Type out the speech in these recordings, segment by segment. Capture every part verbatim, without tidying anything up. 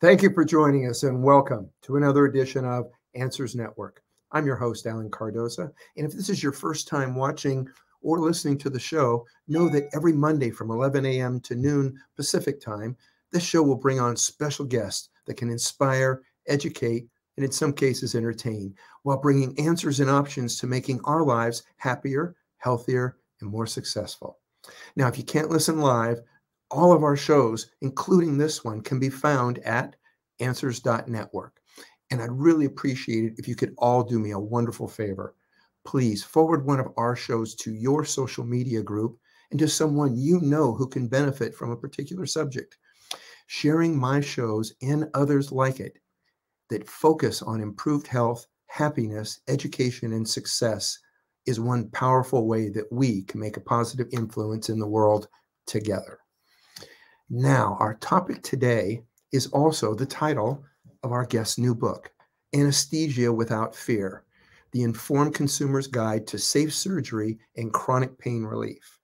Thank you for joining us and welcome to another edition of Answers Network. I'm your host, Alan Cardoza, and if this is your first time watching or listening to the show, know that every Monday from eleven a m to noon Pacific time, this show will bring on special guests that can inspire, educate, and in some cases entertain, while bringing answers and options to making our lives happier, healthier, and more successful. Now, if you can't listen live, all of our shows, including this one, can be found at answers dot network. And I'd really appreciate it if you could all do me a wonderful favor. Please forward one of our shows to your social media group and to someone you know who can benefit from a particular subject. Sharing my shows and others like it that focus on improved health, happiness, education, and success is one powerful way that we can make a positive influence in the world together. Now, our topic today is also the title of our guest's new book, Anesthesia Without Fear, The Informed Consumer's Guide to Safe Surgery and Chronic Pain Relief.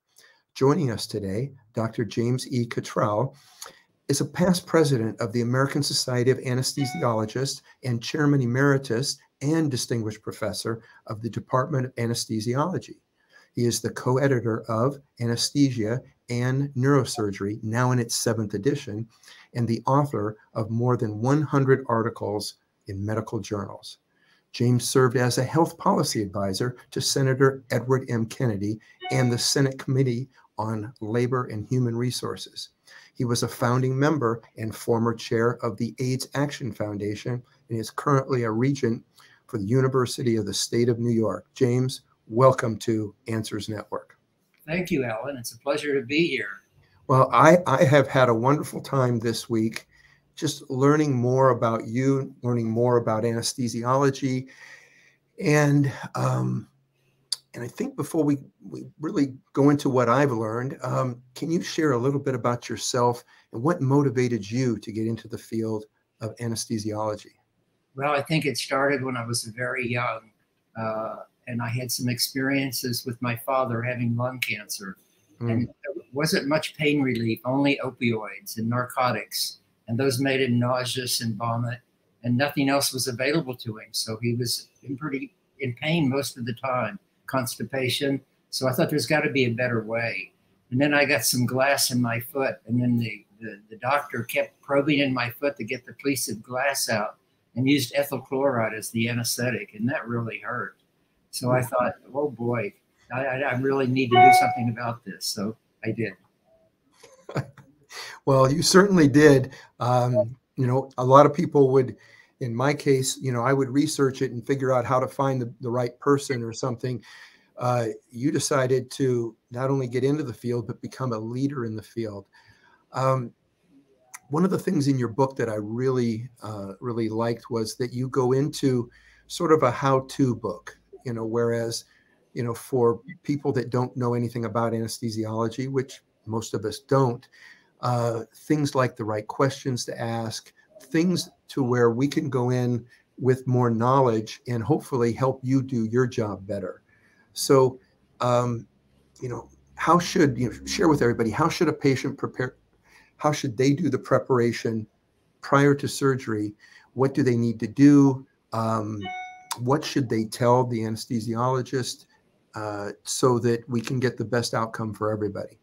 Joining us today, Doctor James E. Cottrell is a past president of the American Society of Anesthesiologists and chairman emeritus and distinguished professor of the Department of Anesthesiology. He is the co-editor of Anesthesia and Neurosurgery, now in its seventh edition, and the author of more than one hundred articles in medical journals. James served as a health policy advisor to Senator Edward M. Kennedy and the Senate Committee on Labor and Human Resources. He was a founding member and former chair of the AIDS Action Foundation and is currently a regent for the University of the State of New York. James, welcome to Answers Network. Thank you, Alan. It's a pleasure to be here. Well, I, I have had a wonderful time this week just learning more about you, learning more about anesthesiology. And um, and I think before we, we really go into what I've learned, um, can you share a little bit about yourself and what motivated you to get into the field of anesthesiology? Well, I think it started when I was very young, uh, and I had some experiences with my father having lung cancer. Mm. And there wasn't much pain relief, only opioids and narcotics. And those made him nauseous and vomit, and nothing else was available to him. So he was in pretty in pain most of the time, constipation. So I thought there's got to be a better way. And then I got some glass in my foot, and then the, the, the doctor kept probing in my foot to get the piece of glass out and used ethyl chloride as the anesthetic, and that really hurt. So I thought, oh boy, I, I really need to do something about this. So I did. Well, you certainly did. Um, you know, a lot of people would, in my case, you know, I would research it and figure out how to find the, the right person or something. Uh, you decided to not only get into the field, but become a leader in the field. Um, one of the things in your book that I really, uh, really liked was that you go into sort of a how-to book, you know, whereas, you know, for people that don't know anything about anesthesiology, which most of us don't, Uh, things like the right questions to ask, things to where we can go in with more knowledge and hopefully help you do your job better. So, um, you know, how should you know, share with everybody, how should a patient prepare, how should they do the preparation prior to surgery? What do they need to do? Um, what should they tell the anesthesiologist uh, so that we can get the best outcome for everybody?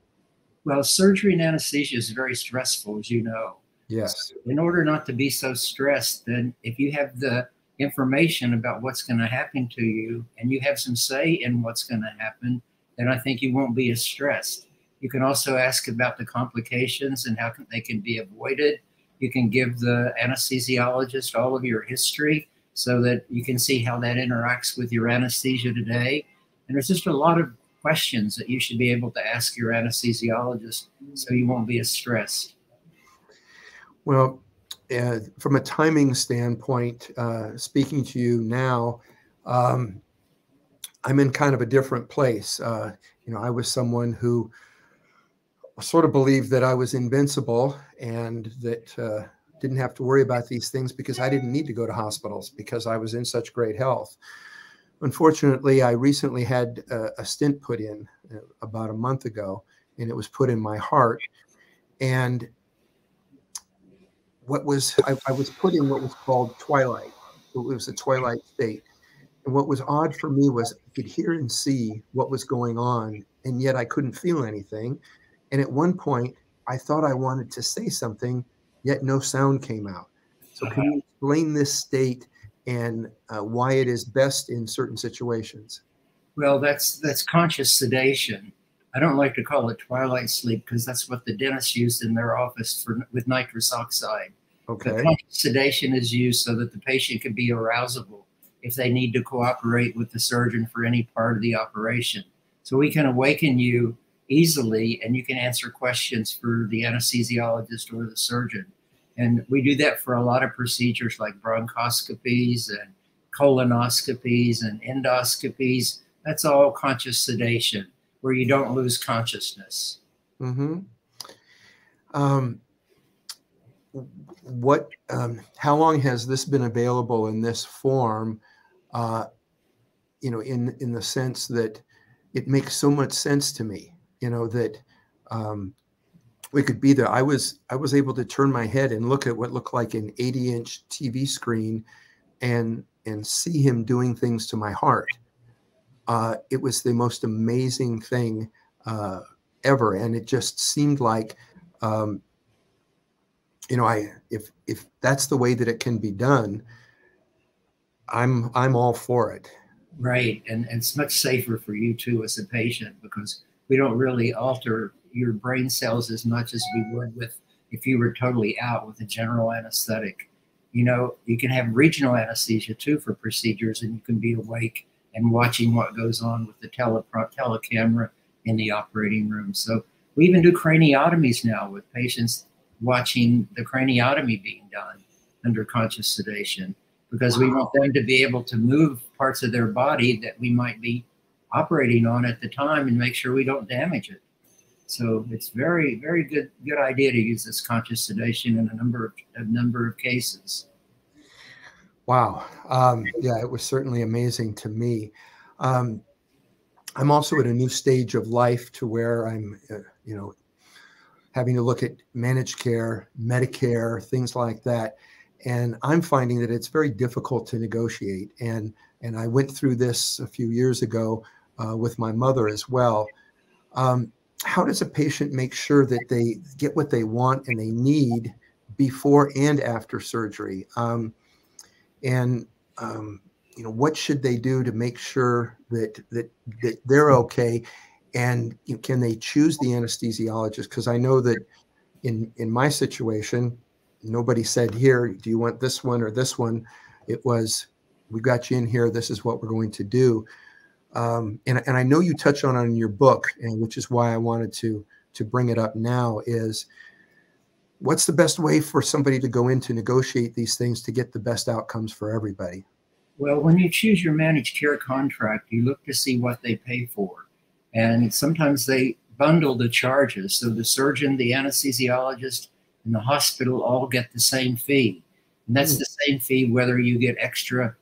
Well, surgery and anesthesia is very stressful, as you know. Yes. So in order not to be so stressed, then if you have the information about what's going to happen to you and you have some say in what's going to happen, then I think you won't be as stressed. You can also ask about the complications and how can, they can be avoided. You can give the anesthesiologist all of your history so that you can see how that interacts with your anesthesia today. And there's just a lot of questions that you should be able to ask your anesthesiologist so you won't be as stressed. Well, uh, from a timing standpoint, uh, speaking to you now, um, I'm in kind of a different place. Uh, you know, I was someone who sort of believed that I was invincible and that uh, didn't have to worry about these things because I didn't need to go to hospitals because I was in such great health. Unfortunately, I recently had a, a stent put in uh, about a month ago, and it was put in my heart. And what was, I, I was put in what was called twilight. It was a twilight state. And what was odd for me was I could hear and see what was going on, and yet I couldn't feel anything. And at one point, I thought I wanted to say something, yet no sound came out. So can you explain this state and uh, why it is best in certain situations? Well, that's that's conscious sedation. I don't like to call it twilight sleep because that's what the dentists used in their office for with nitrous oxide. Okay. The conscious sedation is used so that the patient can be arousable if they need to cooperate with the surgeon for any part of the operation. So we can awaken you easily and you can answer questions for the anesthesiologist or the surgeon. And we do that for a lot of procedures like bronchoscopies and colonoscopies and endoscopies. That's all conscious sedation, where you don't lose consciousness. Mm-hmm. Um, what? Um, how long has this been available in this form? Uh, you know, in in the sense that it makes so much sense to me. You know that um, we could be there. I was I was able to turn my head and look at what looked like an eighty inch T V screen, and and see him doing things to my heart. Uh, it was the most amazing thing uh, ever, and it just seemed like, um, you know, I if if that's the way that it can be done, I'm I'm all for it. Right, and, and it's much safer for you too as a patient, because we don't really alter your brain cells as much as we would with if you were totally out with a general anesthetic. You know, you can have regional anesthesia too for procedures, and you can be awake and watching what goes on with the tele telecamera in the operating room. So we even do craniotomies now with patients watching the craniotomy being done under conscious sedation, because wow. we want them to be able to move parts of their body that we might be operating on at the time and make sure we don't damage it. So it's very, very good, good idea to use this conscious sedation in a number of, a number of cases. Wow. Um, yeah, it was certainly amazing to me. Um, I'm also at a new stage of life to where I'm, uh, you know, having to look at managed care, Medicare, things like that. And I'm finding that it's very difficult to negotiate. And, and I went through this a few years ago uh, with my mother as well. Um, how does a patient make sure that they get what they want and they need before and after surgery? Um, And, um, you know, what should they do to make sure that, that, that they're okay? And you know, can they choose the anesthesiologist? Because I know that in, in my situation, nobody said, here, do you want this one or this one? It was, we got you in here. This is what we're going to do. Um, and, and I know you touch on it in your book, and which is why I wanted to, to bring it up now is, what's the best way for somebody to go in to negotiate these things to get the best outcomes for everybody? Well, when you choose your managed care contract, you look to see what they pay for. And sometimes they bundle the charges. So the surgeon, the anesthesiologist, and the hospital all get the same fee. And that's mm. the same fee whether you get extra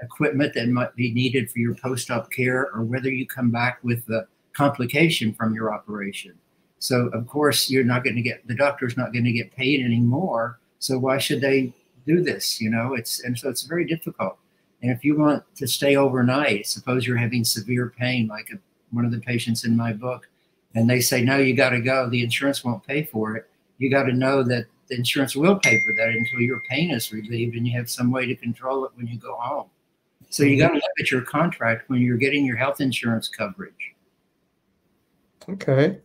equipment that might be needed for your post-op care or whether you come back with a complication from your operation. So, of course, you're not going to get, the doctor's not going to get paid anymore. So why should they do this? You know, it's, and so it's very difficult. And if you want to stay overnight, suppose you're having severe pain, like a, one of the patients in my book, and they say, no, you got to go. The insurance won't pay for it. You got to know that the insurance will pay for that until your pain is relieved and you have some way to control it when you go home. So you got to look at your contract when you're getting your health insurance coverage. Okay.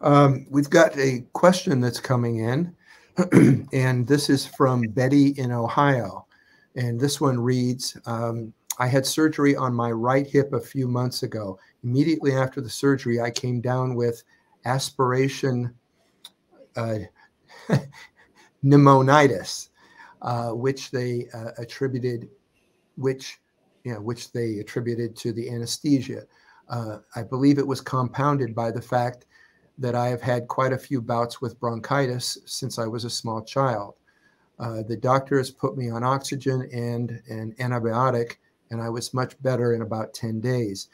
Um, we've got a question that's coming in, and this is from Betty in Ohio. And this one reads, um, I had surgery on my right hip a few months ago. Immediately after the surgery, I came down with aspiration uh, pneumonitis, uh, which they uh, attributed, which, you know, which they attributed to the anesthesia. Uh, I believe it was compounded by the fact that I have had quite a few bouts with bronchitis since I was a small child. Uh, the doctor has put me on oxygen and an antibiotic, and I was much better in about ten days.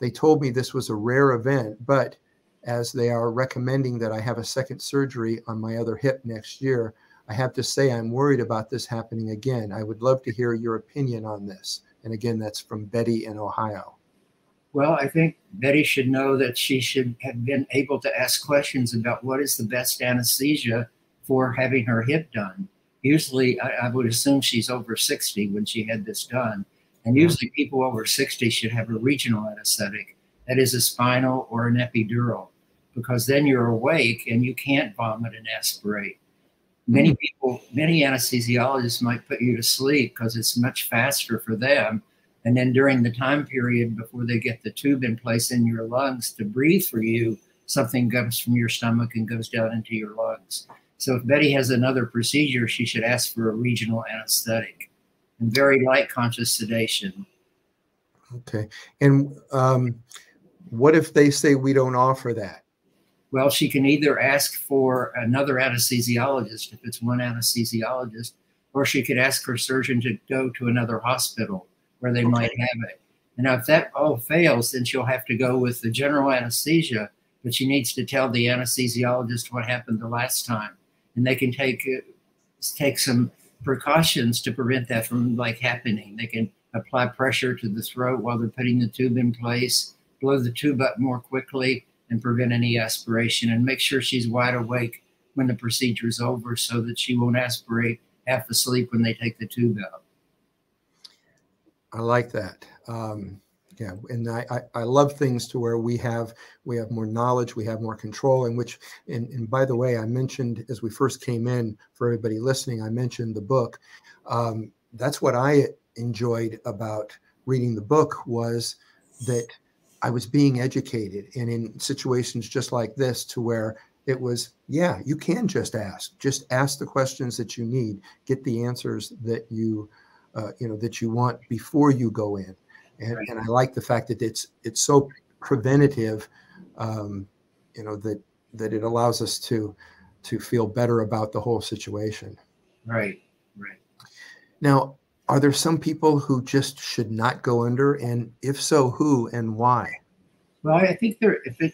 They told me this was a rare event, but as they are recommending that I have a second surgery on my other hip next year, I have to say I'm worried about this happening again. I would love to hear your opinion on this. And again, that's from Betty in Ohio. Well, I think Betty should know that she should have been able to ask questions about what is the best anesthesia for having her hip done. Usually, I, I would assume she's over sixty when she had this done. And usually people over sixty should have a regional anesthetic, that is a spinal or an epidural, because then you're awake and you can't vomit and aspirate. Many people, many anesthesiologists might put you to sleep because it's much faster for them. And then during the time period before they get the tube in place in your lungs to breathe for you, something comes from your stomach and goes down into your lungs. So if Betty has another procedure, she should ask for a regional anesthetic and very light conscious sedation. Okay. And um, what if they say we don't offer that? Well, she can either ask for another anesthesiologist if it's one anesthesiologist, or she could ask her surgeon to go to another hospital where they okay. might have it. And if that all fails, then she'll have to go with the general anesthesia, but she needs to tell the anesthesiologist what happened the last time. And they can take, take some precautions to prevent that from like happening. They can apply pressure to the throat while they're putting the tube in place, blow the tube up more quickly, and prevent any aspiration, and make sure she's wide awake when the procedure is over so that she won't aspirate half asleep when they take the tube out. I like that. Um, yeah, and I, I, I love things to where we have we have more knowledge, we have more control, in which, and, and by the way, I mentioned as we first came in, for everybody listening, I mentioned the book. Um, that's what I enjoyed about reading the book, was that I was being educated, and in situations just like this to where it was, yeah, you can just ask, just ask the questions that you need, get the answers that you, uh, you know, that you want before you go in. And, right. and I like the fact that it's, it's so preventative, um, you know, that, that it allows us to, to feel better about the whole situation. Right. Right. Now, are there some people who just should not go under, and if so, who and why? Well, I think there, if it,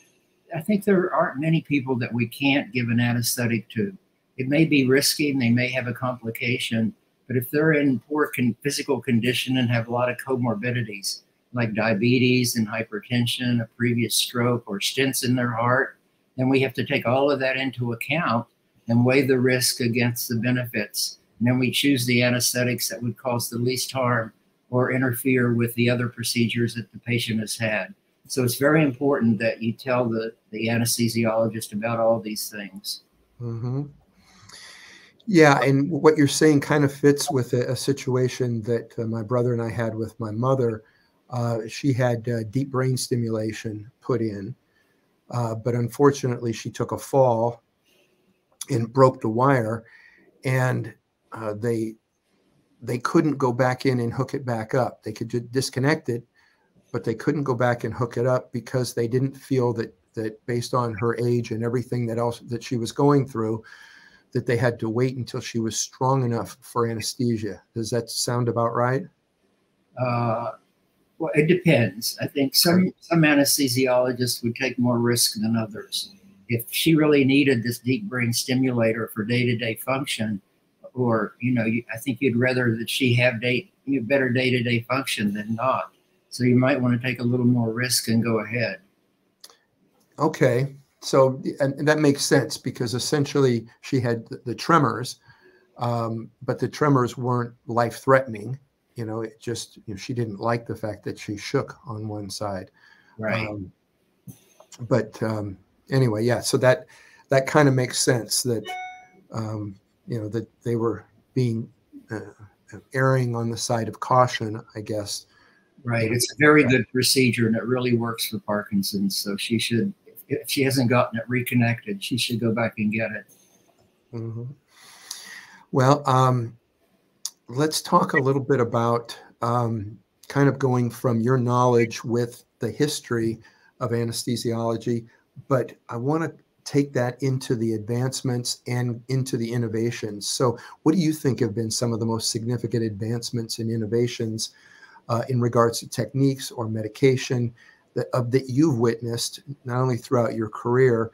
I think there aren't many people that we can't give an anesthetic to. It may be risky, and they may have a complication, but if they're in poor con physical condition and have a lot of comorbidities like diabetes and hypertension, a previous stroke, or stents in their heart, then we have to take all of that into account and weigh the risk against the benefits. And then we choose the anesthetics that would cause the least harm or interfere with the other procedures that the patient has had. So it's very important that you tell the, the anesthesiologist about all these things. Mm-hmm. Yeah, and what you're saying kind of fits with a, a situation that uh, my brother and I had with my mother. Uh, she had uh, deep brain stimulation put in, uh, but unfortunately she took a fall and broke the wire, and Uh, they they couldn't go back in and hook it back up. They could just disconnect it, but they couldn't go back and hook it up because they didn't feel that that based on her age and everything that else that she was going through, that they had to wait until she was strong enough for anesthesia. Does that sound about right? Uh, well, it depends. I think some some anesthesiologists would take more risk than others. If she really needed this deep brain stimulator for day-to-day function, or, you know, I think you'd rather that she have day, you know, better day-to-day function than not. So you might want to take a little more risk and go ahead. Okay. So and that makes sense, because essentially she had the tremors, um, but the tremors weren't life-threatening. You know, it just, you know, she didn't like the fact that she shook on one side. Right. Um, but um, anyway, yeah, so that, that kind of makes sense that, um, you know, that they were being uh, erring on the side of caution, I guess. Right. It's a very good procedure, and it really works for Parkinson's. So she should, if she hasn't gotten it reconnected, she should go back and get it. Mm-hmm. Well, um, let's talk a little bit about um, kind of going from your knowledge with the history of anesthesiology, but I want to take that into the advancements and into the innovations. So what do you think have been some of the most significant advancements and innovations uh, in regards to techniques or medication that, of, that you've witnessed, not only throughout your career,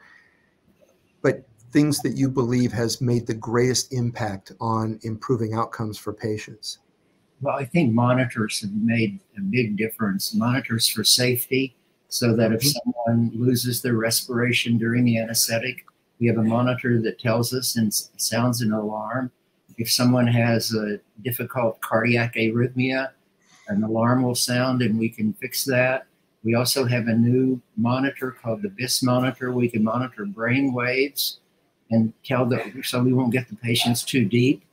but things that you believe has made the greatest impact on improving outcomes for patients? Well, I think monitors have made a big difference. Monitors for safety, so that if someone loses their respiration during the anesthetic, we have a monitor that tells us and sounds an alarm. If someone has a difficult cardiac arrhythmia, an alarm will sound and we can fix that. We also have a new monitor called the B I S monitor. We can monitor brain waves and tell them so we won't get the patients too deep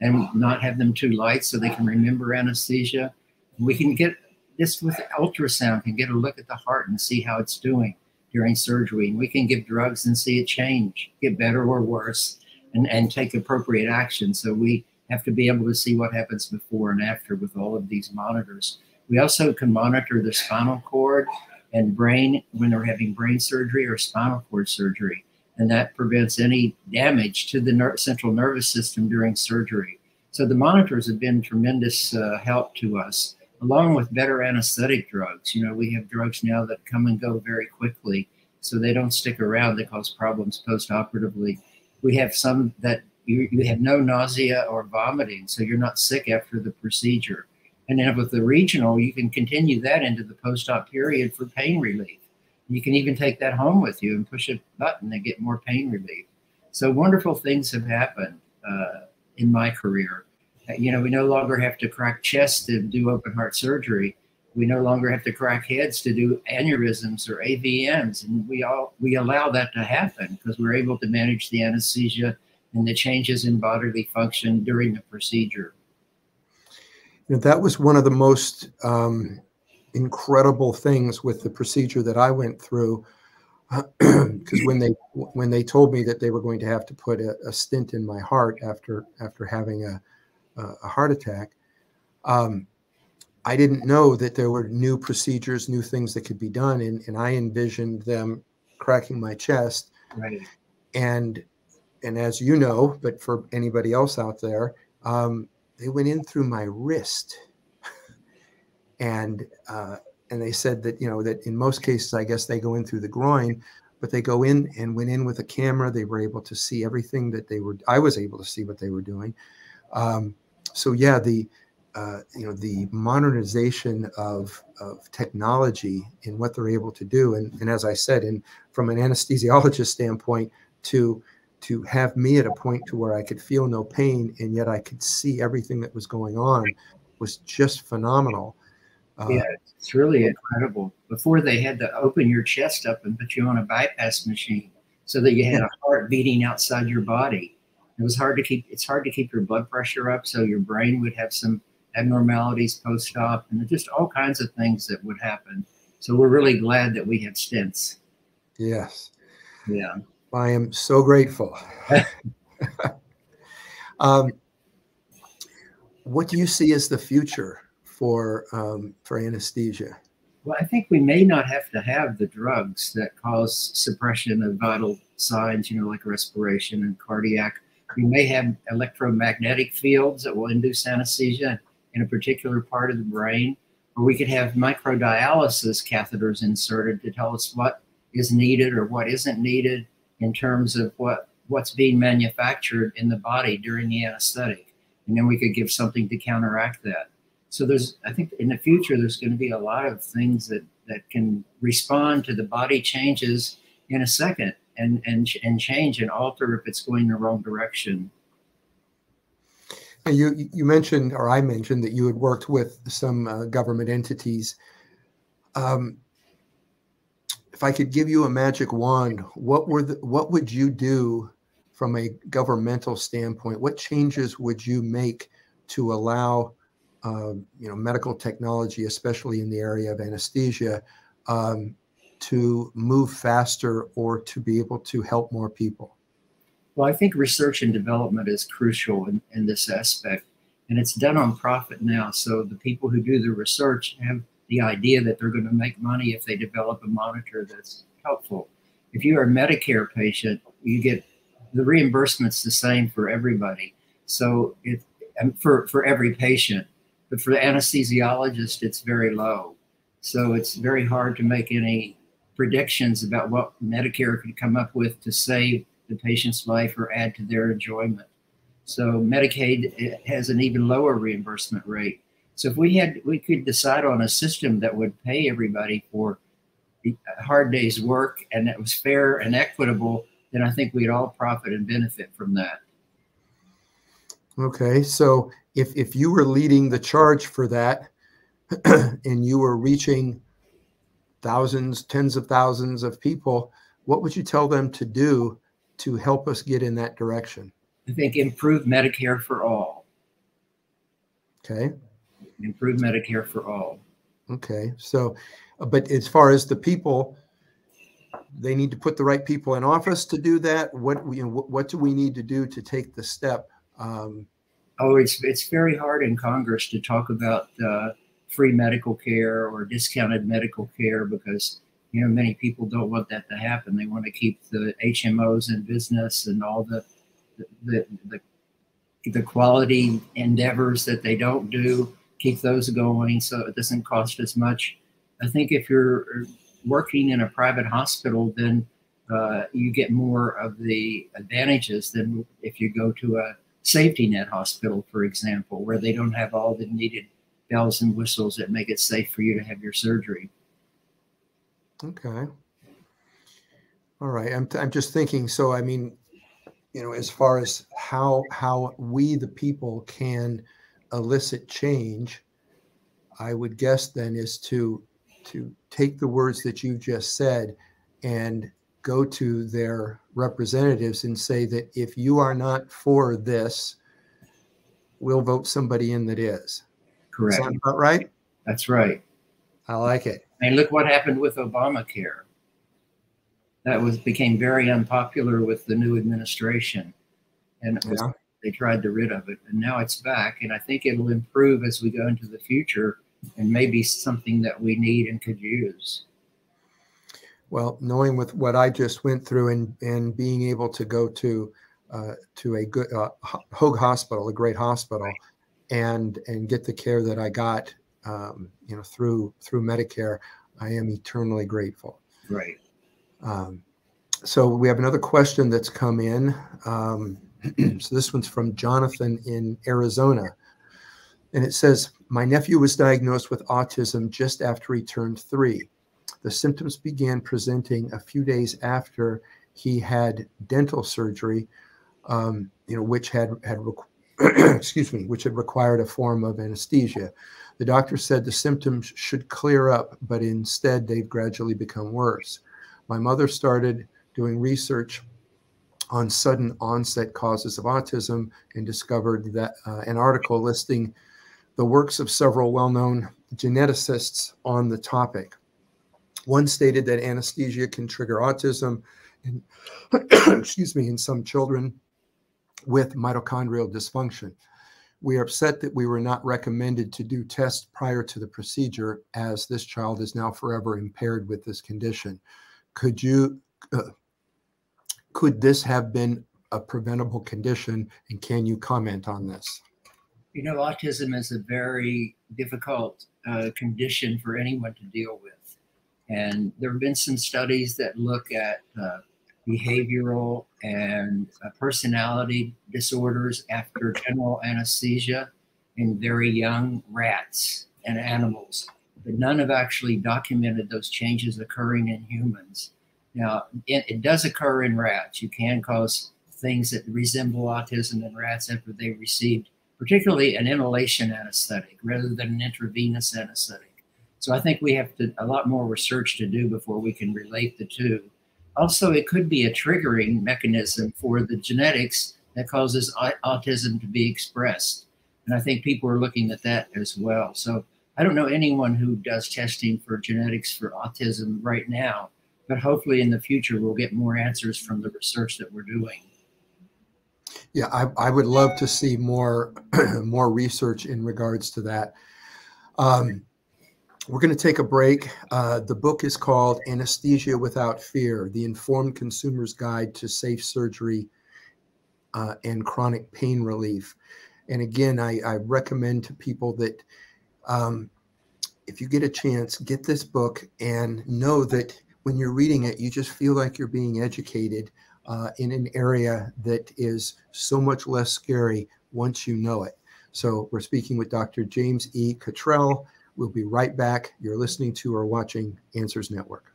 and not have them too light so they can remember anesthesia. We can get this with ultrasound, can get a look at the heart and see how it's doing during surgery. And we can give drugs and see it change, get better or worse, and, and take appropriate action. So we have to be able to see what happens before and after with all of these monitors. We also can monitor the spinal cord and brain when they're having brain surgery or spinal cord surgery. And that prevents any damage to the ner- central nervous system during surgery. So the monitors have been tremendous uh, help to us, along with better anesthetic drugs. You know, we have drugs now that come and go very quickly, so they don't stick around. They cause problems post-operatively. We have some that you, you have no nausea or vomiting, so you're not sick after the procedure. And then with the regional, you can continue that into the post-op period for pain relief. You can even take that home with you and push a button and get more pain relief. So wonderful things have happened uh, in my career. You know, we no longer have to crack chests to do open heart surgery. We no longer have to crack heads to do aneurysms or A V Ms. And we all we allow that to happen because we're able to manage the anesthesia and the changes in bodily function during the procedure. You know, that was one of the most um, incredible things with the procedure that I went through, because when they when they told me that they were going to have to put a, a stent in my heart after after having a, a heart attack, um, I didn't know that there were new procedures, new things that could be done, and, and I envisioned them cracking my chest, right. and and as you know, but for anybody else out there, um, they went in through my wrist, and uh, and they said that, you know, that in most cases, I guess they go in through the groin, but they go in and went in with a camera. They were able to see everything that they were, I was able to see what they were doing. Um, so yeah, the, uh, you know, the modernization of, of technology and what they're able to do. And, and as I said, and from an anesthesiologist standpoint, to to have me at a point to where I could feel no pain, and yet I could see everything that was going on, was just phenomenal. Uh, yeah, it's really incredible. Before, they had to open your chest up and put you on a bypass machine so that you had a heart beating outside your body. It was hard to keep, it's hard to keep your blood pressure up, so your brain would have some abnormalities post-op, and just all kinds of things that would happen. So we're really glad that we have stents. Yes. Yeah. I am so grateful. um, what do you see as the future for um, for anesthesia? Well, I think we may not have to have the drugs that cause suppression of vital signs, you know, like respiration and cardiac. We may have electromagnetic fields that will induce anesthesia in a particular part of the brain, or we could have microdialysis catheters inserted to tell us what is needed or what isn't needed in terms of what, what's being manufactured in the body during the anesthetic. And then we could give something to counteract that. So there's, I think in the future, there's going to be a lot of things that, that can respond to the body changes in a second and, and, and change and alter if it's going the wrong direction. You, you mentioned, or I mentioned, that you had worked with some uh, government entities. Um, If I could give you a magic wand, what were the, what would you do from a governmental standpoint? What changes would you make to allow, uh, you know, medical technology, especially in the area of anesthesia, um, to move faster or to be able to help more people? Well, I think research and development is crucial in, in this aspect, and it's done on profit now. So the people who do the research have the idea that they're going to make money if they develop a monitor that's helpful. If you're a Medicare patient, you get the reimbursement's the same for everybody. So it, for, for every patient, but for the anesthesiologist, it's very low. So it's very hard to make any predictions about what Medicare could come up with to save the patient's life or add to their enjoyment. So Medicaid has an even lower reimbursement rate. So if we had, we could decide on a system that would pay everybody for a hard day's work and that was fair and equitable, then I think we'd all profit and benefit from that. Okay, so if, if you were leading the charge for that and you were reaching thousands, tens of thousands of people, what would you tell them to do to help us get in that direction? I think improve Medicare for all. Okay. Improve Medicare for all. Okay, so, but as far as the people, they need to put the right people in office to do that. What, you know, what, what do we need to do to take the step? Um, oh, it's, it's very hard in Congress to talk about uh, free medical care or discounted medical care because, you know, many people don't want that to happen. They want to keep the H M Os in business and all the, the, the, the quality endeavors that they don't do, keep those going so it doesn't cost as much. I think if you're working in a private hospital, then uh, you get more of the advantages than if you go to a safety net hospital, for example, where they don't have all the needed bells and whistles that make it safe for you to have your surgery. Okay. All right. I'm, I'm just thinking. So, I mean, you know, as far as how, how we, the people, can elicit change, I would guess then is to to take the words that you just said and go to their representatives and say that if you are not for this, we'll vote somebody in that is. Correct. Sound about right? That's right. I like it. I mean, look what happened with Obamacare. That was became very unpopular with the new administration. And it was, yeah. They tried to rid of it, and now it's back. And I think it'll improve as we go into the future, and maybe something that we need and could use. Well, knowing with what I just went through and, and being able to go to uh, to a good uh, Hoag hospital, a great hospital, right, and and get the care that I got, um, you know, through through Medicare, I am eternally grateful. Right. Um, so we have another question that's come in. Um, so this one's from Jonathan in Arizona, and it says, my nephew was diagnosed with autism just after he turned three. The symptoms began presenting a few days after he had dental surgery, um, you know, which had, had excuse me, which had required a form of anesthesia. The doctor said the symptoms should clear up, but instead they've gradually become worse. My mother started doing research on sudden onset causes of autism and discovered that uh, an article listing the works of several well-known geneticists on the topic. One stated that anesthesia can trigger autism in, excuse me, in some children with mitochondrial dysfunction. We are upset that we were not recommended to do tests prior to the procedure, as this child is now forever impaired with this condition. Could you, uh, could this have been a preventable condition, and can you comment on this? You know, autism is a very difficult uh, condition for anyone to deal with. And there have been some studies that look at uh, behavioral and uh, personality disorders after general anesthesia in very young rats and animals. But none have actually documented those changes occurring in humans. Now, it, it does occur in rats. You can cause things that resemble autism in rats after they received particularly an inhalation anesthetic rather than an intravenous anesthetic. So I think we have to, a lot more research to do before we can relate the two. Also, it could be a triggering mechanism for the genetics that causes autism to be expressed. And I think people are looking at that as well. So I don't know anyone who does testing for genetics for autism right now, but hopefully in the future, we'll get more answers from the research that we're doing. Yeah, I, I would love to see more, more research in regards to that. Um, we're going to take a break. Uh, the book is called Anesthesia Without Fear, The Informed Consumer's Guide to Safe Surgery uh, and Chronic Pain Relief. And again, I, I recommend to people that um, if you get a chance, get this book and know that when you're reading it, you just feel like you're being educated uh, in an area that is so much less scary once you know it. So we're speaking with Doctor James E. Cottrell. We'll be right back. You're listening to or watching Answers Network.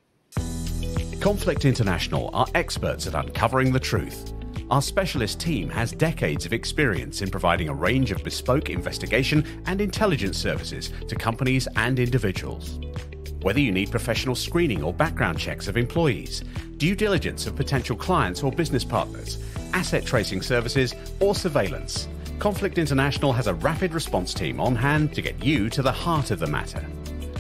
Conflict International are experts at uncovering the truth. Our specialist team has decades of experience in providing a range of bespoke investigation and intelligence services to companies and individuals. Whether you need professional screening or background checks of employees, due diligence of potential clients or business partners, asset tracing services, or surveillance, Conflict International has a rapid response team on hand to get you to the heart of the matter.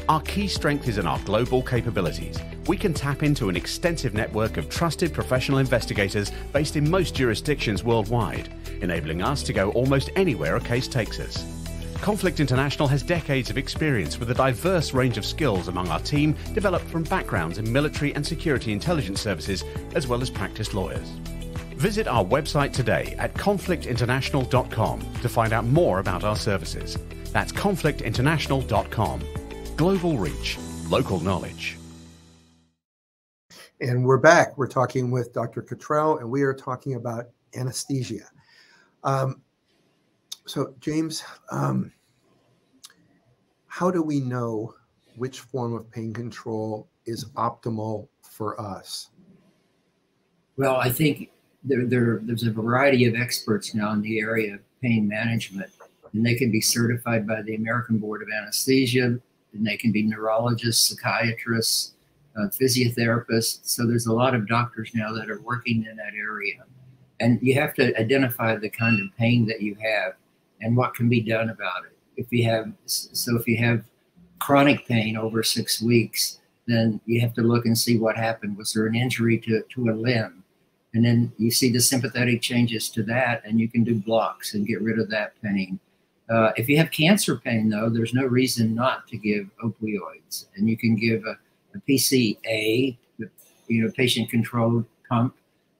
Our key strength is in our global capabilities. We can tap into an extensive network of trusted professional investigators based in most jurisdictions worldwide, enabling us to go almost anywhere a case takes us. Conflict International has decades of experience with a diverse range of skills among our team developed from backgrounds in military and security intelligence services, as well as practiced lawyers. Visit our website today at conflict international dot com to find out more about our services. That's conflict international dot com. Global reach, local knowledge. And we're back. We're talking with Doctor Cottrell, and we are talking about anesthesia. Um, so, James, um, how do we know which form of pain control is optimal for us? Well, I think There, there, there's a variety of experts now in the area of pain management, and they can be certified by the American Board of Anesthesia, and they can be neurologists, psychiatrists, uh, physiotherapists. So there's a lot of doctors now that are working in that area. And you have to identify the kind of pain that you have and what can be done about it. If you have, so if you have chronic pain over six weeks, then you have to look and see what happened. Was there an injury to, to a limb? And then you see the sympathetic changes to that, and you can do blocks and get rid of that pain. Uh, if you have cancer pain, though, there's no reason not to give opioids. And you can give a, a P C A, you know, patient-controlled pump,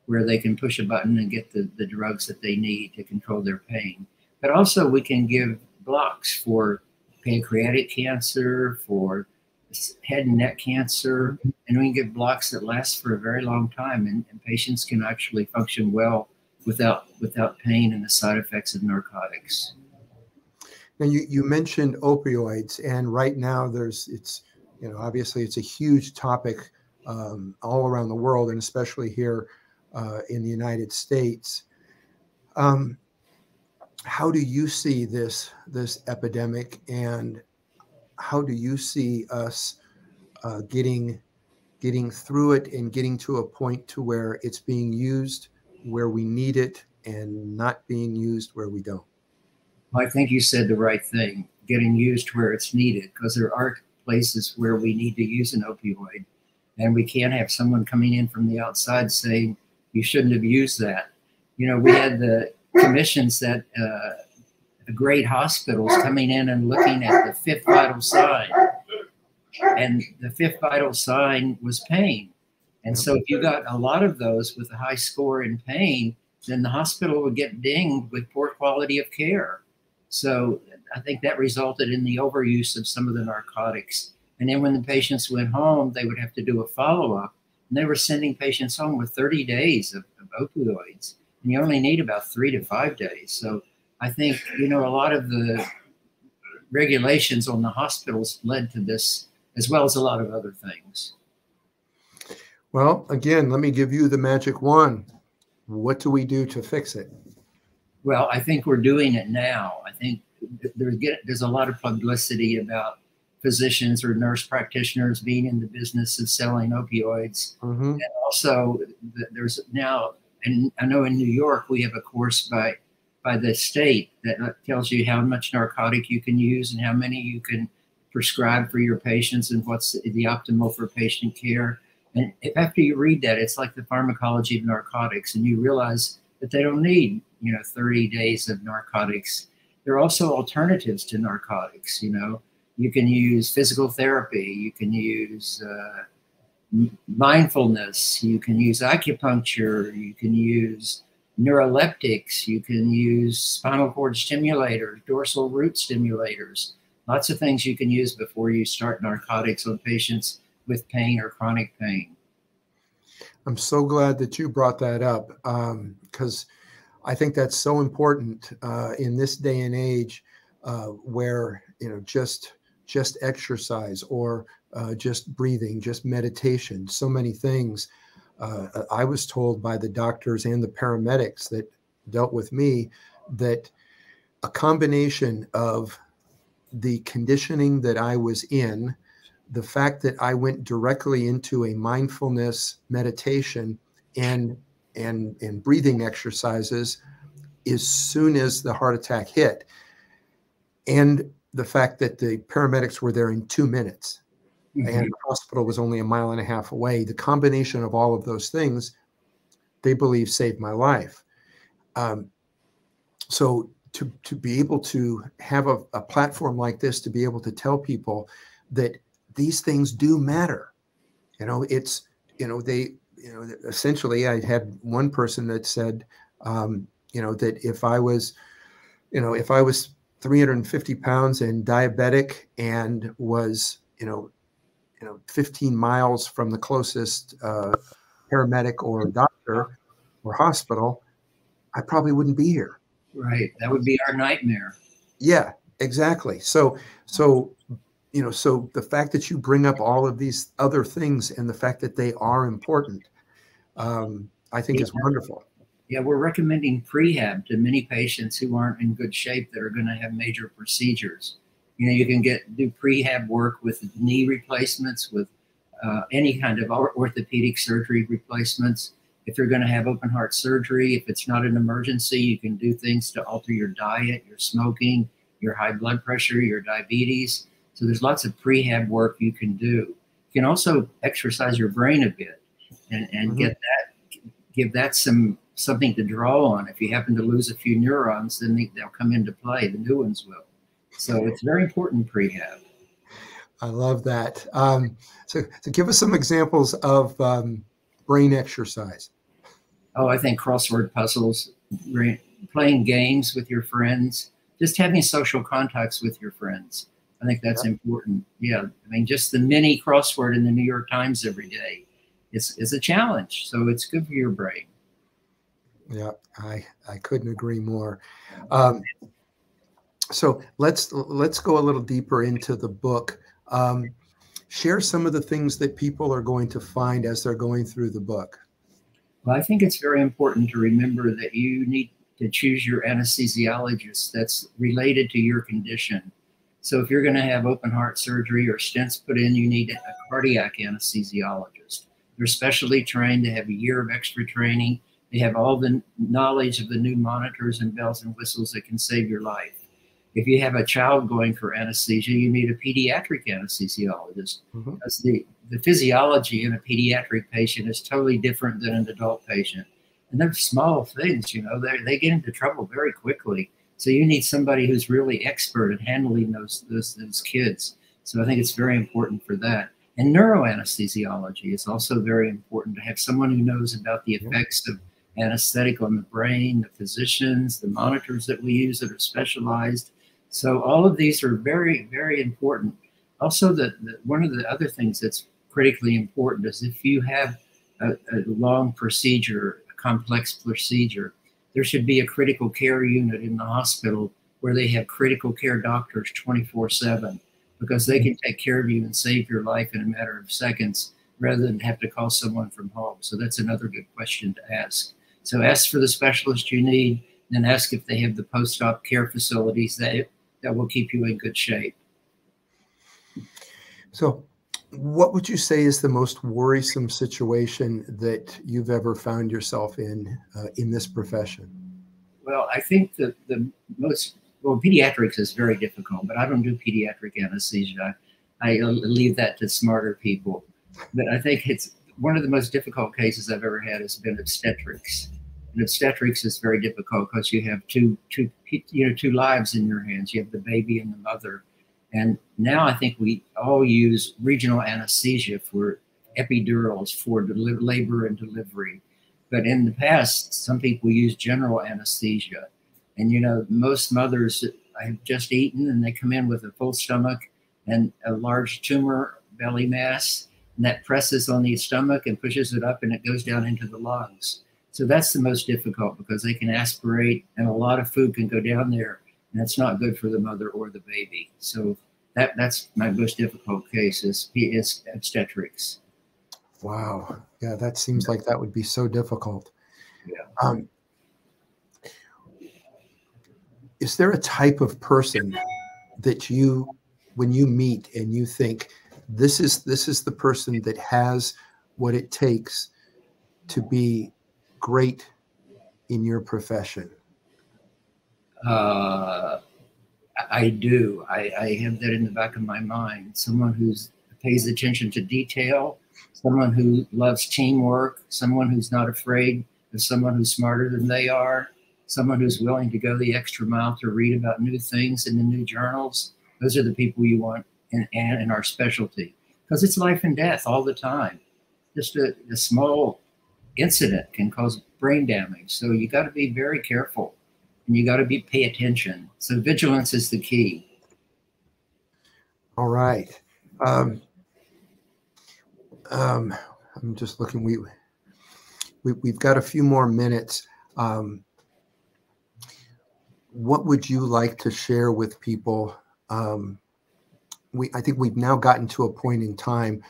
where they can push a button and get the, the drugs that they need to control their pain. But also we can give blocks for pancreatic cancer, for head and neck cancer, and we can get blocks that last for a very long time, and, and patients can actually function well without without pain and the side effects of narcotics. Now you, you mentioned opioids, and right now there's it's you know obviously it's a huge topic um, all around the world, and especially here uh, in the United States. Um, how do you see this this epidemic, and how do you see us uh, getting getting through it and getting to a point to where it's being used where we need it and not being used where we don't? I think you said the right thing, getting used where it's needed, because there are places where we need to use an opioid, and we can't have someone coming in from the outside saying, you shouldn't have used that. You know, we had the commissions that uh, great hospitals coming in and looking at the fifth vital sign, and the fifth vital sign was pain. And so if you got a lot of those with a high score in pain, then the hospital would get dinged with poor quality of care. So I think that resulted in the overuse of some of the narcotics. And then when the patients went home, they would have to do a follow-up, and they were sending patients home with thirty days of, of opioids, and you only need about three to five days. So I think, you know, a lot of the regulations on the hospitals led to this, as well as a lot of other things. Well, again, let me give you the magic wand. What do we do to fix it? Well, I think we're doing it now. I think there's, there's a lot of publicity about physicians or nurse practitioners being in the business of selling opioids. Mm-hmm. And also there's now, and I know in New York, we have a course by by the state that tells you how much narcotic you can use and how many you can prescribe for your patients and what's the optimal for patient care. And after you read that, it's like the pharmacology of narcotics, and you realize that they don't need, you know, thirty days of narcotics. There are also alternatives to narcotics. You know, you can use physical therapy, you can use uh, mindfulness, you can use acupuncture, you can use neuroleptics, you can use spinal cord stimulators, dorsal root stimulators, lots of things you can use before you start narcotics on patients with pain or chronic pain. I'm so glad that you brought that up, because um, I think that's so important uh, in this day and age, uh, where, you know, just just exercise or uh, just breathing, just meditation, so many things. Uh, I was told by the doctors and the paramedics that dealt with me that a combination of the conditioning that I was in, the fact that I went directly into a mindfulness meditation and and and breathing exercises as soon as the heart attack hit, and the fact that the paramedics were there in two minutes mm-hmm. and the hospital was only a mile and a half away, the combination of all of those things, they believe saved my life. Um, so to, to be able to have a, a platform like this, to be able to tell people that these things do matter. You know, it's, you know, they, you know, essentially I had one person that said, um, you know, that if I was, you know, if I was three hundred fifty pounds and diabetic and was, you know, you know, fifteen miles from the closest uh, paramedic or doctor or hospital, I probably wouldn't be here. Right. That would be our nightmare. Yeah, exactly. So, so, you know, so the fact that you bring up all of these other things and the fact that they are important, um, I think yeah. is wonderful. Yeah, we're recommending prehab to many patients who aren't in good shape that are going to have major procedures. You know, you can get do prehab work with knee replacements, with uh, any kind of orthopedic surgery replacements. If you're going to have open heart surgery, if it's not an emergency, you can do things to alter your diet, your smoking, your high blood pressure, your diabetes. So there's lots of prehab work you can do. You can also exercise your brain a bit and, and mm-hmm. get that, give that some something to draw on. If you happen to lose a few neurons, then they, they'll come into play. The new ones will. So it's very important, prehab. I love that. Um, so, so give us some examples of um, brain exercise. Oh, I think crossword puzzles, brain, playing games with your friends, just having social contacts with your friends. I think that's yeah. important. Yeah. I mean, just the mini crossword in the New York Times every day is, is a challenge. So it's good for your brain. Yeah. I, I couldn't agree more. Um, so let's, let's go a little deeper into the book. Um, share some of the things that people are going to find as they're going through the book. Well, I think it's very important to remember that you need to choose your anesthesiologist that's related to your condition. So if you're going to have open heart surgery or stents put in, you need a cardiac anesthesiologist. They're specially trained. They have a year of extra training. They have all the knowledge of the new monitors and bells and whistles that can save your life. If you have a child going for anesthesia, you need a pediatric anesthesiologist. Mm-hmm. Because the, the physiology in a pediatric patient is totally different than an adult patient. And they're small things, you know, they they get into trouble very quickly. So you need somebody who's really expert at handling those, those, those kids. So I think it's very important for that. And neuroanesthesiology is also very important to have someone who knows about the effects of anesthetic on the brain, the physicians, the monitors that we use that are specialized. So all of these are very, very important. Also, the, the, one of the other things that's critically important is if you have a, a long procedure, a complex procedure, there should be a critical care unit in the hospital where they have critical care doctors twenty-four seven, because they can take care of you and save your life in a matter of seconds rather than have to call someone from home. So that's another good question to ask. So ask for the specialist you need, then ask if they have the post-op care facilities that, that will keep you in good shape. So what would you say is the most worrisome situation that you've ever found yourself in, uh, in this profession? Well, I think that the most, well, pediatrics is very difficult, but I don't do pediatric anesthesia. I, I leave that to smarter people. But I think it's one of the most difficult cases I've ever had has been obstetrics. And obstetrics is very difficult because you have two, two, you know, two lives in your hands. You have the baby and the mother. And now I think we all use regional anesthesia for epidurals for labor and delivery. But in the past, some people use general anesthesia. And, you know, most mothers have just eaten and they come in with a full stomach and a large tumor, belly mass. and that presses on the stomach and pushes it up and it goes down into the lungs. So that's the most difficult because they can aspirate and a lot of food can go down there and it's not good for the mother or the baby. So that that's my most difficult case is, is obstetrics. Wow. Yeah, that seems like that would be so difficult. Yeah. Um, is there a type of person that you, when you meet and you think, this is, this is the person that has what it takes to be great in your profession? Uh, I do. I, I have that in the back of my mind. Someone who pays attention to detail, someone who loves teamwork, someone who's not afraid of someone who's smarter than they are, someone who's willing to go the extra mile to read about new things in the new journals. Those are the people you want in, in our specialty because it's life and death all the time. Just a, a small incident can cause brain damage. So you got to be very careful and you got to be pay attention. So vigilance is the key. All right. Um, um, I'm just looking, we, we, we've got a few more minutes. Um, what would you like to share with people? Um, we, I think we've now gotten to a point in time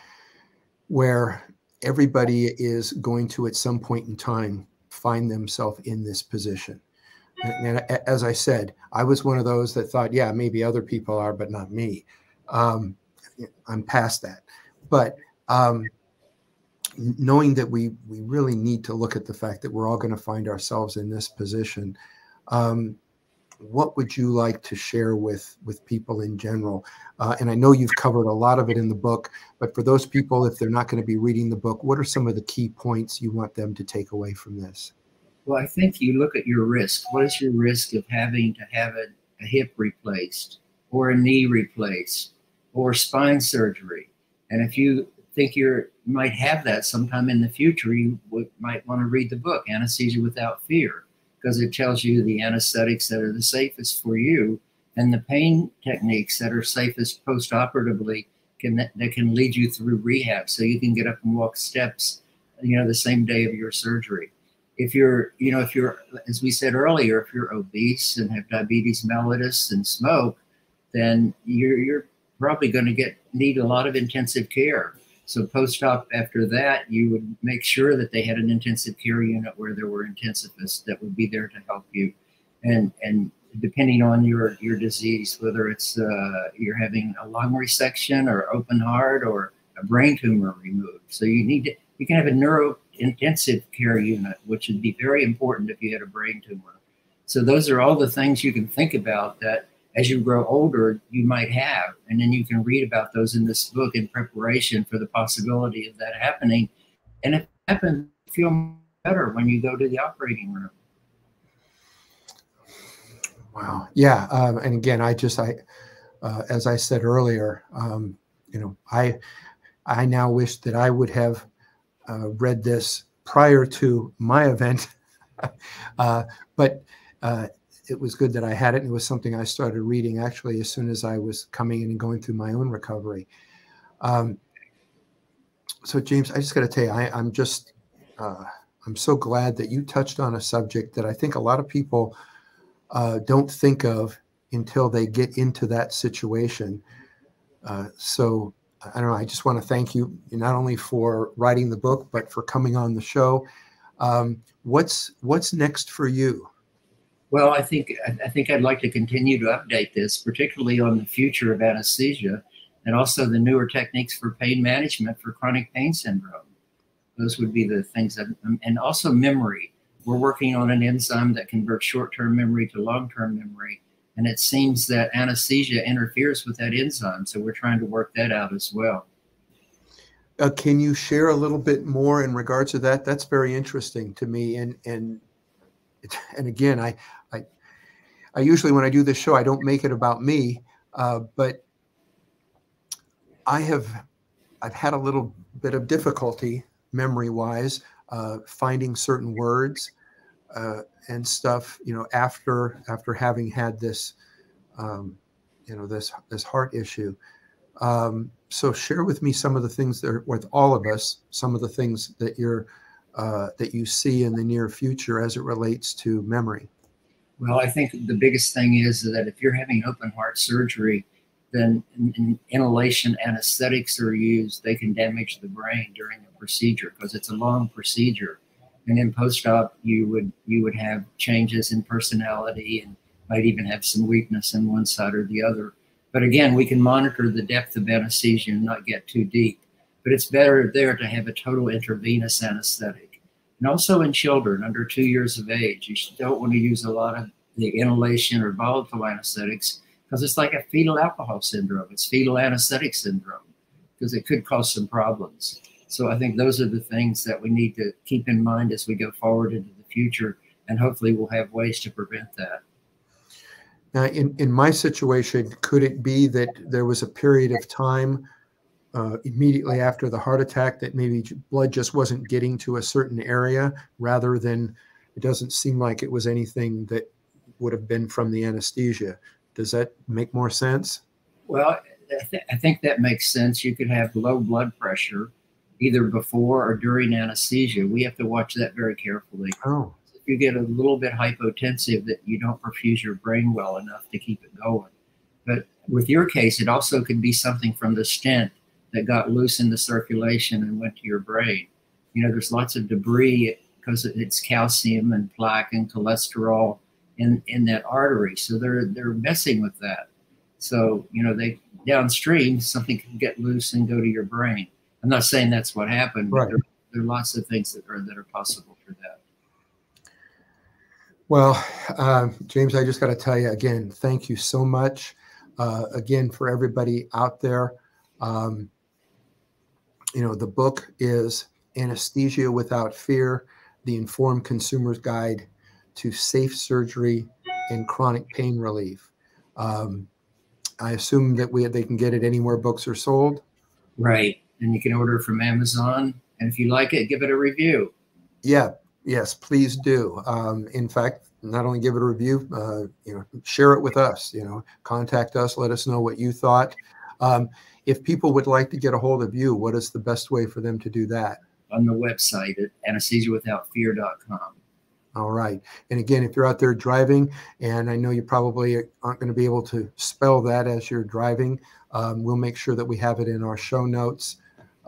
where everybody is going to, at some point in time, find themselves in this position. And, and as I said, I was one of those that thought, yeah, maybe other people are, but not me. Um, I'm past that. But um, knowing that we, we really need to look at the fact that we're all going to find ourselves in this position, um, what would you like to share with, with people in general? Uh, and I know you've covered a lot of it in the book, but for those people, if they're not going to be reading the book, what are some of the key points you want them to take away from this? Well, I think you look at your risk. What is your risk of having to have a, a hip replaced or a knee replaced or spine surgery? And if you think you might have that sometime in the future, you would, might want to read the book, Anesthesia Without Fear, because it tells you the anesthetics that are the safest for you and the pain techniques that are safest post-operatively can, that can lead you through rehab so you can get up and walk steps, you know, the same day of your surgery. If you're, you know, if you're, as we said earlier, if you're obese and have diabetes mellitus and smoke, then you're, you're probably going to get, need a lot of intensive care. So post-op after that, you would make sure that they had an intensive care unit where there were intensivists that would be there to help you. And and depending on your, your disease, whether it's uh, you're having a lung resection or open heart or a brain tumor removed. So you need to, you can have a neurointensive care unit, which would be very important if you had a brain tumor. So those are all the things you can think about that as you grow older, you might have, and then you can read about those in this book in preparation for the possibility of that happening. And if it happens, feel better when you go to the operating room. Wow. Yeah. Um, and again, I just, I, uh, as I said earlier, um, you know, I, I now wish that I would have uh, read this prior to my event, uh, but, uh, it was good that I had it, and it was something I started reading actually as soon as I was coming in and going through my own recovery. Um, so James, I just got to tell you, I, I'm just, uh, I'm so glad that you touched on a subject that I think a lot of people uh, don't think of until they get into that situation. Uh, so I don't know, I just want to thank you not only for writing the book, but for coming on the show. Um, what's, what's next for you? Well, I think, I think I'd like to continue to update this, particularly on the future of anesthesia and also the newer techniques for pain management for chronic pain syndrome. Those would be the things that, and also memory. We're working on an enzyme that converts short-term memory to long-term memory, and it seems that anesthesia interferes with that enzyme, so we're trying to work that out as well. Uh, can you share a little bit more in regards to that? That's very interesting to me, and, and, and again, I, I, I usually, when I do this show, I don't make it about me, uh, but I have, I've had a little bit of difficulty memory-wise, uh, finding certain words uh, and stuff, you know, after, after having had this, um, you know, this, this heart issue. Um, so share with me some of the things that are with all of us, some of the things that you're uh, that you see in the near future as it relates to memory. Well, I think the biggest thing is that if you're having open heart surgery, then in, in inhalation anesthetics are used. They can damage the brain during the procedure because it's a long procedure. And in post-op, you would you would have changes in personality and might even have some weakness in one side or the other. But again, we can monitor the depth of anesthesia and not get too deep. But it's better there to have a total intravenous anesthetic. And also in children under two years of age, you don't want to use a lot of the inhalation or volatile anesthetics because it's like a fetal alcohol syndrome. It's fetal anesthetic syndrome because it could cause some problems. So I think those are the things that we need to keep in mind as we go forward into the future, and hopefully we'll have ways to prevent that. Now, in, in my situation, could it be that there was a period of time uh, immediately after the heart attack that maybe blood just wasn't getting to a certain area, rather than it doesn't seem like it was anything that would have been from the anesthesia? Does that make more sense? Well, I, th I think that makes sense. You could have low blood pressure either before or during anesthesia. We have to watch that very carefully. Oh. If you get a little bit hypotensive, that you don't perfuse your brain well enough to keep it going. But with your case, it also could be something from the stent that got loose in the circulation and went to your brain. You know, there's lots of debris because it's calcium and plaque and cholesterol in, in that artery. So they're, they're messing with that. So, you know, they downstream, something can get loose and go to your brain. I'm not saying that's what happened, right. But there, there are lots of things that are that are possible for that. Well, uh, James, I just got to tell you again, thank you so much. Uh, again, for everybody out there, um, you know, the book is Anesthesia Without Fear, the Informed Consumer's Guide to Safe Surgery and Chronic Pain Relief. Um, I assume that we they can get it anywhere books are sold. Right. And you can order from Amazon. And if you like it, give it a review. Yeah. Yes, please do. Um, in fact, not only give it a review, uh, you know, share it with us, you know, contact us, let us know what you thought. Um, if people would like to get a hold of you, what is the best way for them to do that? On the website at anesthesia without fear dot com. All right. And again, if you're out there driving, and I know you probably aren't going to be able to spell that as you're driving, um, we'll make sure that we have it in our show notes.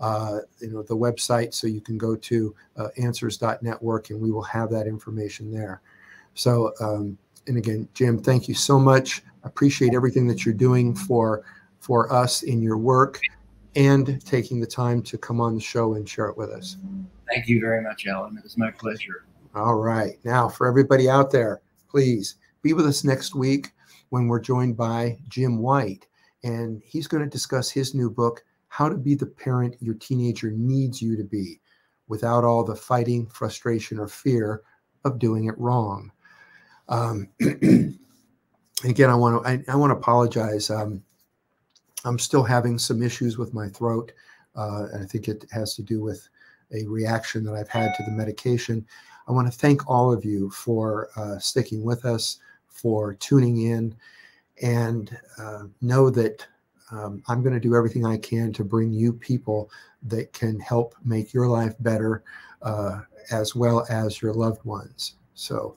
Uh, you know, the website, so you can go to uh, answers dot network and we will have that information there. So, um, and again, Jim, thank you so much. Appreciate everything that you're doing for, for us in your work and taking the time to come on the show and share it with us. Thank you very much, Alan. It was my pleasure. All right. Now, for everybody out there, please be with us next week when we're joined by Jim White, and he's going to discuss his new book, How to Be the Parent Your Teenager Needs You to Be Without All the Fighting, Frustration, or Fear of Doing It Wrong. Um, again, I want to I, I want to apologize. Um, I'm still having some issues with my throat, uh, and I think it has to do with a reaction that I've had to the medication. I want to thank all of you for uh, sticking with us, for tuning in, and uh, know that Um, I'm going to do everything I can to bring you people that can help make your life better, uh, as well as your loved ones. So,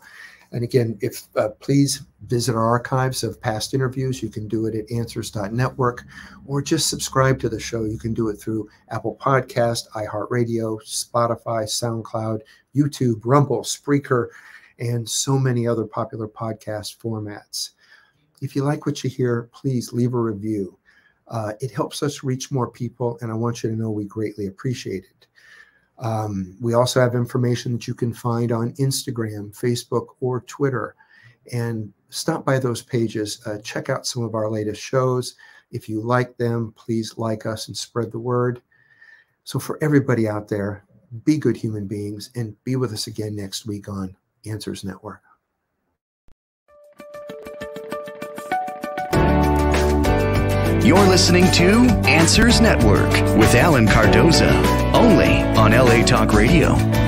and again, if uh, please visit our archives of past interviews. You can do it at answers dot network, or just subscribe to the show. You can do it through Apple Podcast, iHeartRadio, Spotify, SoundCloud, YouTube, Rumble, Spreaker, and so many other popular podcast formats. If you like what you hear, please leave a review. Uh, it helps us reach more people, and I want you to know we greatly appreciate it. Um, we also have information that you can find on Instagram, Facebook, or Twitter. And stop by those pages. Uh, check out some of our latest shows. If you like them, please like us and spread the word. So for everybody out there, be good human beings, and be with us again next week on Answers Network. You're listening to Answers Network with Alan Cardoza, only on L A Talk Radio.